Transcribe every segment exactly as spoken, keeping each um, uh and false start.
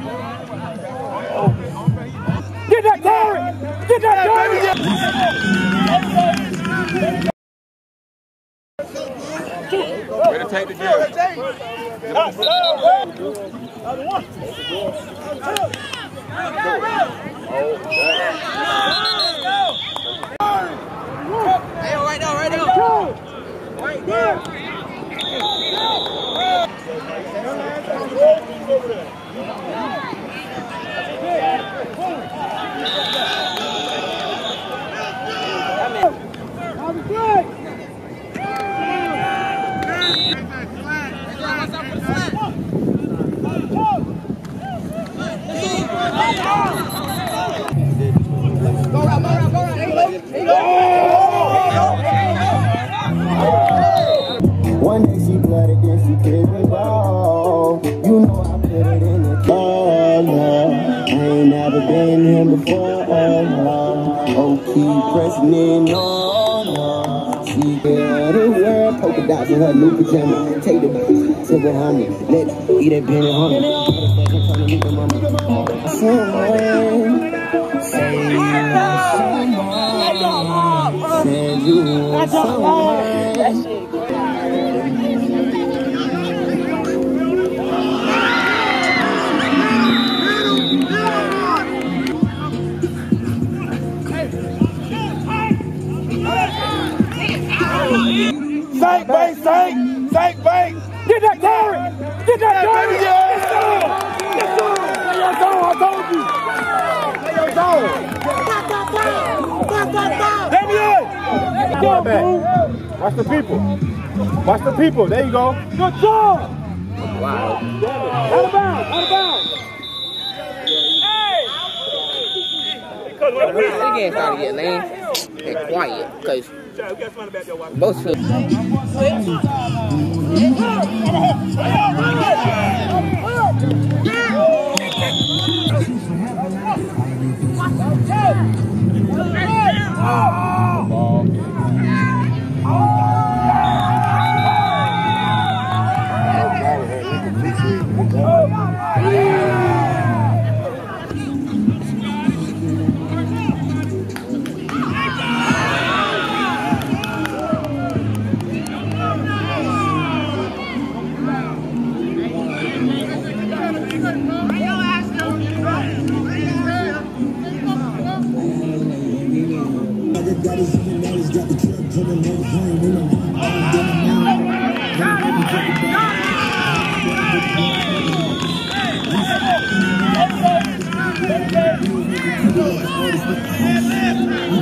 Get that glory! Get that glory! Way to take the game. One day she blooded, then she gave me ball. You know I put it in the corner. I ain't never been here before. Oh, keep pressing in on her. She got to wear polka dots in her new pajamas. Take the bitch to the honey. Let's eat that penny honey. I'm trying to meet the mama. Someone, say someone, say you were someone. Sank, bank, sank, sank, bank. Get that glory! Get that glory! Yeah, I told you. Watch the people. Watch the people. There you go. Good job. Wow. Out of bounds. Out of bounds. Hey. They can't try to get lame. They're quiet, cause. Both of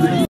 I'm